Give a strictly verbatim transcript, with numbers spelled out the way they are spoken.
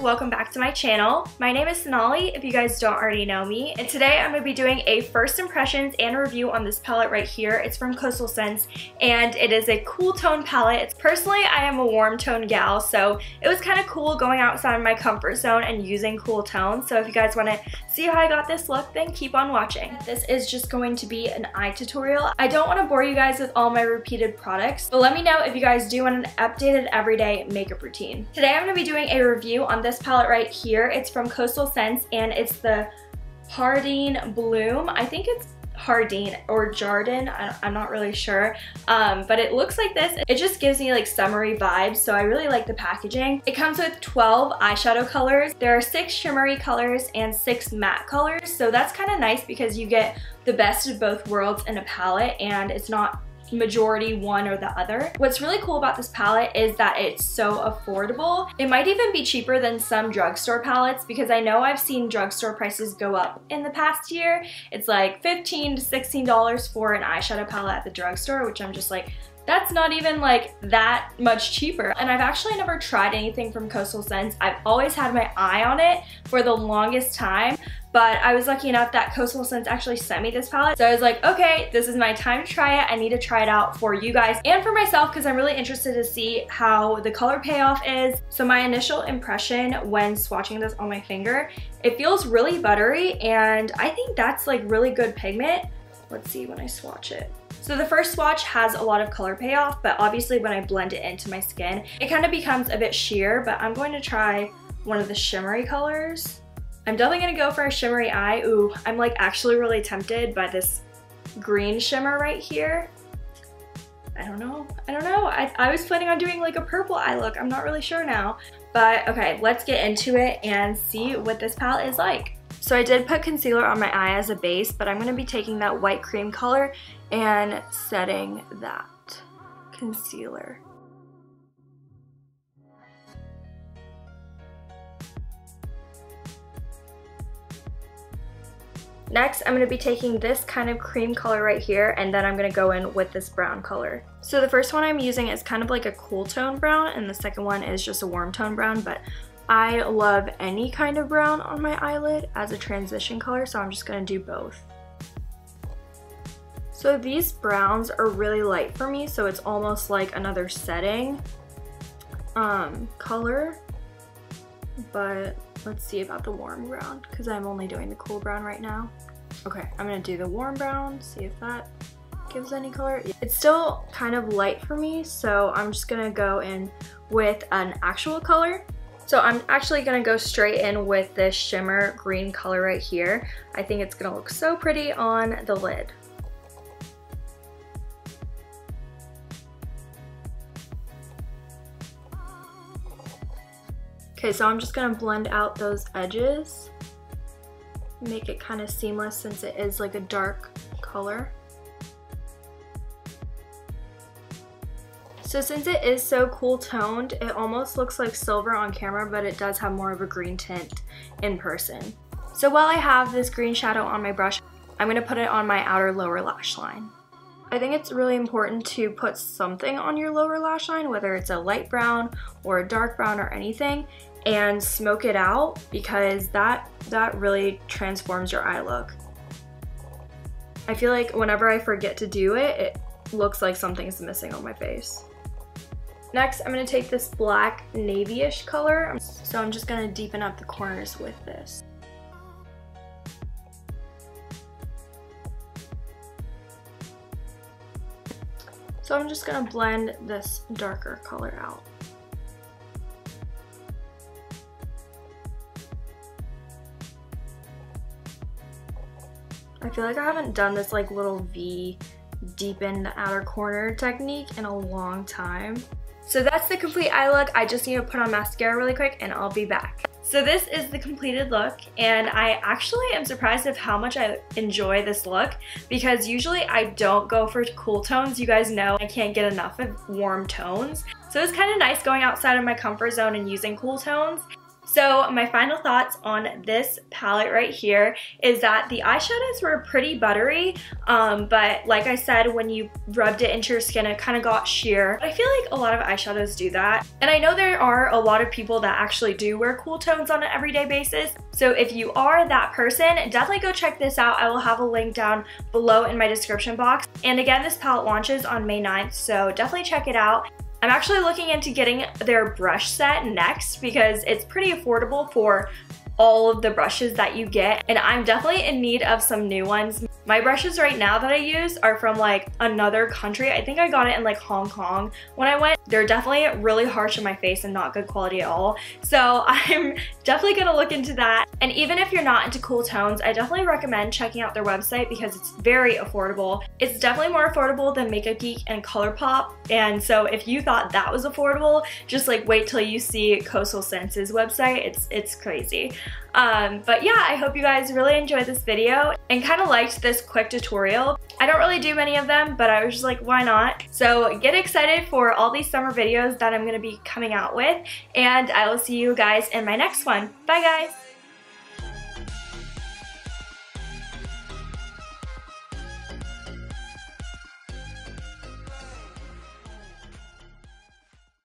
welcome back to my channel. My name is Sonali, if you guys don't already know me, and today I'm going to be doing a first impressions and a review on this palette right here. It's from Coastal Scents, and it is a cool tone palette. It's, personally, I am a warm tone gal, so it was kind of cool going outside my comfort zone and using cool tones, so if you guys want to see how I got this look, then keep on watching. This is just going to be an eye tutorial. I don't want to bore you guys with all my repeated products, but let me know if you guys do want an updated everyday makeup routine. Today I'm going to be doing a review on this palette right here. It's from Coastal Scents and it's the Jardin Bloom. I think it's Jardin or Jardin, I'm not really sure, um, but it looks like this. It just gives me like summery vibes, so I really like the packaging. It comes with twelve eyeshadow colors. There are six shimmery colors and six matte colors, so that's kind of nice because you get the best of both worlds in a palette and it's not majority one or the other. What's really cool about this palette is that it's so affordable. It might even be cheaper than some drugstore palettes because I know I've seen drugstore prices go up in the past year. It's like fifteen to sixteen dollars for an eyeshadow palette at the drugstore, which I'm just like, that's not even like that much cheaper. And I've actually never tried anything from Coastal Scents. I've always had my eye on it for the longest time, but I was lucky enough that Coastal Scents actually sent me this palette. So I was like, okay, this is my time to try it. I need to try it out for you guys and for myself because I'm really interested to see how the color payoff is. So my initial impression when swatching this on my finger, it feels really buttery and I think that's like really good pigment. Let's see when I swatch it. So the first swatch has a lot of color payoff, but obviously when I blend it into my skin, it kind of becomes a bit sheer, but I'm going to try one of the shimmery colors. I'm definitely going to go for a shimmery eye. Ooh, I'm like actually really tempted by this green shimmer right here. I don't know. I don't know. I, I was planning on doing like a purple eye look. I'm not really sure now, but okay, let's get into it and see what this palette is like. So I did put concealer on my eye as a base, but I'm going to be taking that white cream color and setting that concealer. Next, I'm going to be taking this kind of cream color right here, and then I'm going to go in with this brown color. So the first one I'm using is kind of like a cool tone brown, and the second one is just a warm tone brown, but I love any kind of brown on my eyelid as a transition color, so I'm just going to do both. So these browns are really light for me, so it's almost like another setting um, color, but let's see about the warm brown because I'm only doing the cool brown right now. Okay, I'm going to do the warm brown, see if that gives any color. It's still kind of light for me, so I'm just going to go in with an actual color. So I'm actually going to go straight in with this shimmer green color right here. I think it's going to look so pretty on the lid. Okay, so I'm just going to blend out those edges, make it kind of seamless since it is like a dark color. So since it is so cool toned, it almost looks like silver on camera, but it does have more of a green tint in person. So while I have this green shadow on my brush, I'm going to put it on my outer lower lash line. I think it's really important to put something on your lower lash line, whether it's a light brown or a dark brown or anything, and smoke it out because that, that really transforms your eye look. I feel like whenever I forget to do it, it looks like something's missing on my face. Next, I'm going to take this black navy-ish color, so I'm just going to deepen up the corners with this. So I'm just going to blend this darker color out. I feel like I haven't done this like little V deepen the outer corner technique in a long time. So that's the complete eye look. I just need to put on mascara really quick and I'll be back. So this is the completed look, and I actually am surprised of how much I enjoy this look because usually I don't go for cool tones. You guys know I can't get enough of warm tones. So it's kind of nice going outside of my comfort zone and using cool tones. So my final thoughts on this palette right here is that the eyeshadows were pretty buttery, um, but like I said, when you rubbed it into your skin, it kind of got sheer. I feel like a lot of eyeshadows do that. And I know there are a lot of people that actually do wear cool tones on an everyday basis. So if you are that person, definitely go check this out. I will have a link down below in my description box. And again, this palette launches on May ninth, so definitely check it out. I'm actually looking into getting their brush set next because it's pretty affordable for all of the brushes that you get, and I'm definitely in need of some new ones. My brushes right now that I use are from like another country. I think I got it in like Hong Kong when I went. They're definitely really harsh on my face and not good quality at all. So I'm definitely gonna look into that. And even if you're not into cool tones, I definitely recommend checking out their website because it's very affordable. It's definitely more affordable than Makeup Geek and Colourpop. And so if you thought that was affordable, just like wait till you see Coastal Scents' website. It's, it's crazy. Um, but yeah, I hope you guys really enjoyed this video and kind of liked this quick tutorial. I don't really do many of them, but I was just like, why not? So get excited for all these summer videos that I'm going to be coming out with, and I will see you guys in my next one. Bye guys!